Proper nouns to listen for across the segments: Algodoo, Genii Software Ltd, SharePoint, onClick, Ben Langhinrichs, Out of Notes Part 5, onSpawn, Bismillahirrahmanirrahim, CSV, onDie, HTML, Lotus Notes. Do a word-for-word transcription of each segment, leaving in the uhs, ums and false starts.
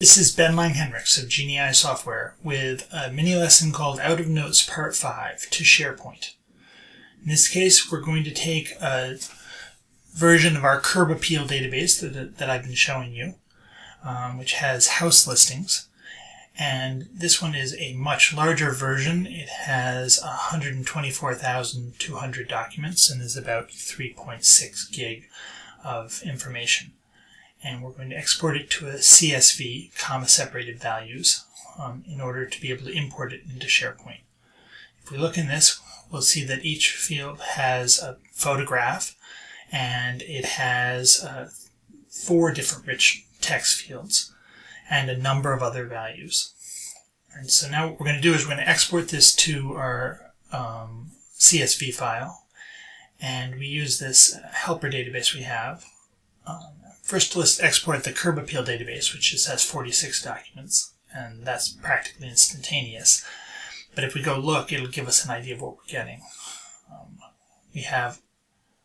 This is Ben Langhinrichs of Genii Software with a mini lesson called Out of Notes Part five to SharePoint. In this case, we're going to take a version of our curb appeal database that, that I've been showing you, um, which has house listings. And this one is a much larger version. It has one hundred twenty-four thousand two hundred documents and is about three point six gig of information. And we're going to export it to a C S V, comma separated values, um, in order to be able to import it into SharePoint. If we look in this, we'll see that each field has a photograph, and it has uh, four different rich text fields and a number of other values. And so now what we're going to do is we're going to export this to our um, C S V file, and we use this helper database we have. Um, First, let's export the curb appeal database, which just has forty-six documents, and that's practically instantaneous. But if we go look, it'll give us an idea of what we're getting. Um, we have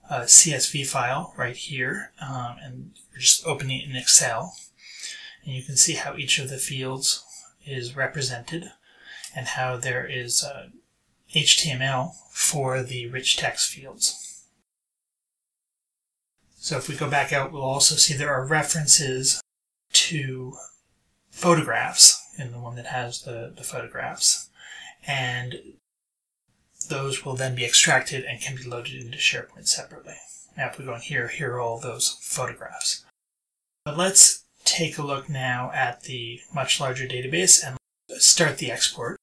a C S V file right here, um, and we're just opening it in Excel. And you can see how each of the fields is represented, and how there is uh, H T M L for the rich text fields. So if we go back out, we'll also see there are references to photographs in the one that has the, the photographs, and those will then be extracted and can be loaded into SharePoint separately. Now if we go in here, here are all those photographs. But let's take a look now at the much larger database and start the export.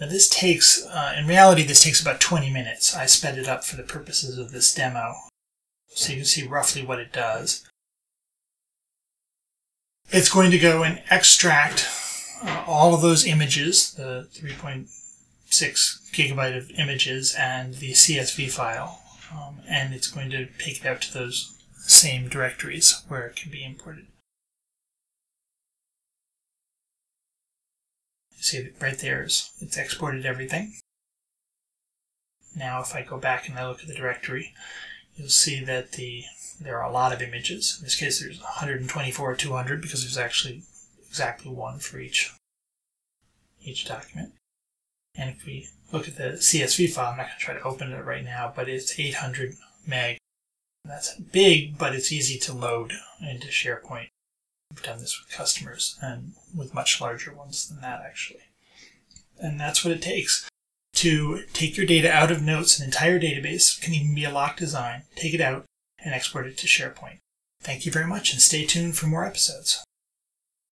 Now this takes, uh, in reality, this takes about twenty minutes. I sped it up for the purposes of this demo, so you can see roughly what it does. It's going to go and extract uh, all of those images, the three point six gigabyte of images and the C S V file, um, and it's going to take it out to those same directories where it can be imported. See, right there, is, it's exported everything. Now if I go back and I look at the directory, you'll see that the there are a lot of images. In this case, there's one hundred twenty-four or two hundred because there's actually exactly one for each, each document. And if we look at the C S V file, I'm not going to try to open it right now, but it's eight hundred meg. That's big, but it's easy to load into SharePoint. We've done this with customers and with much larger ones than that, actually. And that's what it takes to take your data out of notes. An entire database can even be a lock design. Take it out and export it to SharePoint. Thank you very much, and stay tuned for more episodes.